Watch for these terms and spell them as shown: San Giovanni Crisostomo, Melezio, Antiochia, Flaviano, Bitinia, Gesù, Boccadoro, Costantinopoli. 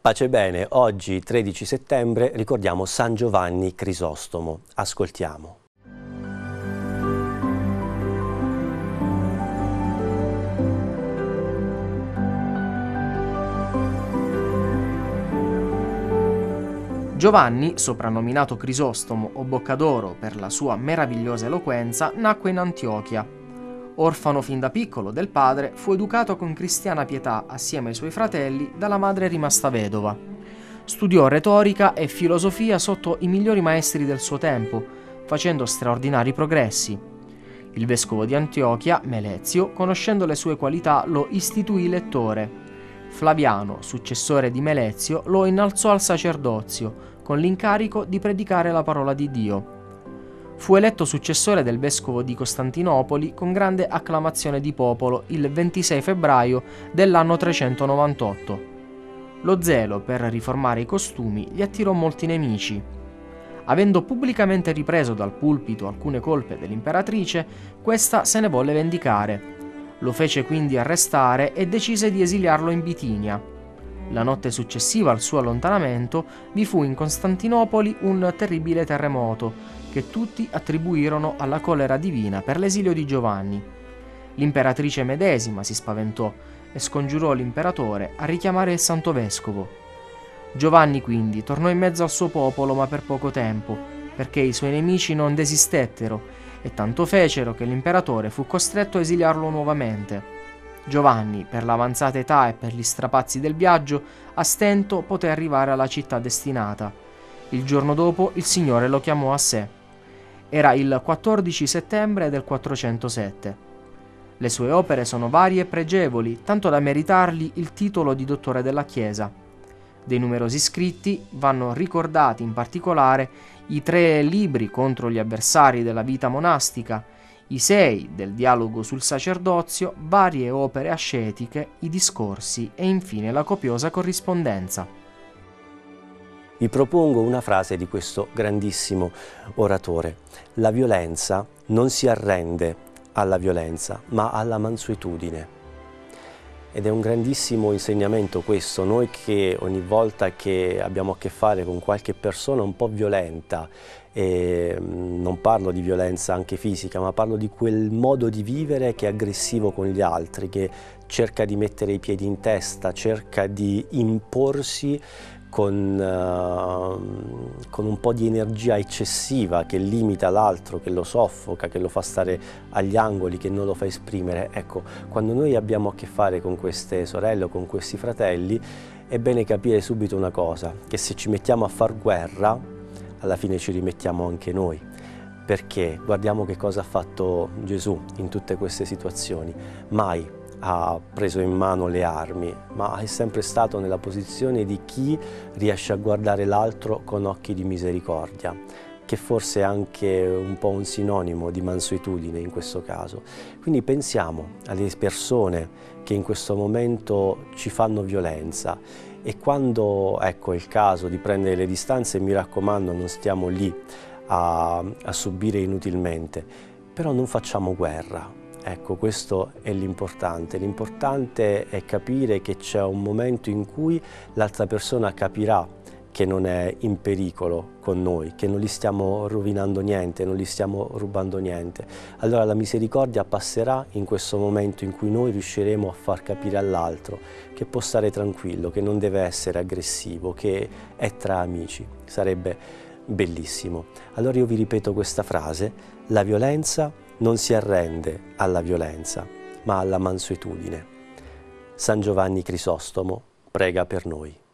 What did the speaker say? Pace bene, oggi 13 settembre ricordiamo San Giovanni Crisostomo. Ascoltiamo. Giovanni, soprannominato Crisostomo o Boccadoro per la sua meravigliosa eloquenza, nacque in Antiochia. Orfano fin da piccolo del padre, fu educato con cristiana pietà assieme ai suoi fratelli dalla madre rimasta vedova. Studiò retorica e filosofia sotto i migliori maestri del suo tempo, facendo straordinari progressi. Il vescovo di Antiochia, Melezio, conoscendo le sue qualità, lo istituì lettore. Flaviano, successore di Melezio, lo innalzò al sacerdozio, con l'incarico di predicare la parola di Dio. Fu eletto successore del vescovo di Costantinopoli con grande acclamazione di popolo il 26 febbraio dell'anno 398. Lo zelo per riformare i costumi gli attirò molti nemici. Avendo pubblicamente ripreso dal pulpito alcune colpe dell'imperatrice, questa se ne volle vendicare. Lo fece quindi arrestare e decise di esiliarlo in Bitinia. La notte successiva al suo allontanamento vi fu in Costantinopoli un terribile terremoto che tutti attribuirono alla collera divina per l'esilio di Giovanni. L'imperatrice medesima si spaventò e scongiurò l'imperatore a richiamare il santo vescovo. Giovanni quindi tornò in mezzo al suo popolo, ma per poco tempo, perché i suoi nemici non desistettero e tanto fecero che l'imperatore fu costretto a esiliarlo nuovamente. Giovanni, per l'avanzata età e per gli strapazzi del viaggio, a stento poté arrivare alla città destinata. Il giorno dopo il Signore lo chiamò a sé. Era il 14 settembre del 407. Le sue opere sono varie e pregevoli, tanto da meritargli il titolo di dottore della Chiesa. Dei numerosi scritti vanno ricordati in particolare i 3 libri contro gli avversari della vita monastica, i 6 del dialogo sul sacerdozio, varie opere ascetiche, i discorsi e infine la copiosa corrispondenza. Vi propongo una frase di questo grandissimo oratore. La violenza non si arrende alla violenza, ma alla mansuetudine. Ed è un grandissimo insegnamento questo, noi che ogni volta che abbiamo a che fare con qualche persona un po' violenta, e non parlo di violenza anche fisica, ma parlo di quel modo di vivere che è aggressivo con gli altri, che cerca di mettere i piedi in testa, cerca di imporsi con un po' di energia eccessiva che limita l'altro, che lo soffoca, che lo fa stare agli angoli, che non lo fa esprimere. Ecco, quando noi abbiamo a che fare con queste sorelle o con questi fratelli, è bene capire subito una cosa, che se ci mettiamo a far guerra, alla fine ci rimettiamo anche noi. Perché guardiamo che cosa ha fatto Gesù in tutte queste situazioni. Mai ha preso in mano le armi, ma è sempre stato nella posizione di chi riesce a guardare l'altro con occhi di misericordia, che forse è anche un po' un sinonimo di mansuetudine in questo caso. Quindi pensiamo alle persone che in questo momento ci fanno violenza e quando ecco, è il caso di prendere le distanze, mi raccomando, non stiamo lì a subire inutilmente, però non facciamo guerra. Ecco, questo è l'importante. L'importante è capire che c'è un momento in cui l'altra persona capirà che non è in pericolo con noi, che non gli stiamo rovinando niente, non gli stiamo rubando niente. Allora la misericordia passerà in questo momento in cui noi riusciremo a far capire all'altro che può stare tranquillo, che non deve essere aggressivo, che è tra amici. Sarebbe bellissimo. Allora io vi ripeto questa frase: la violenza non si arrende alla violenza, ma alla mansuetudine. San Giovanni Crisostomo prega per noi.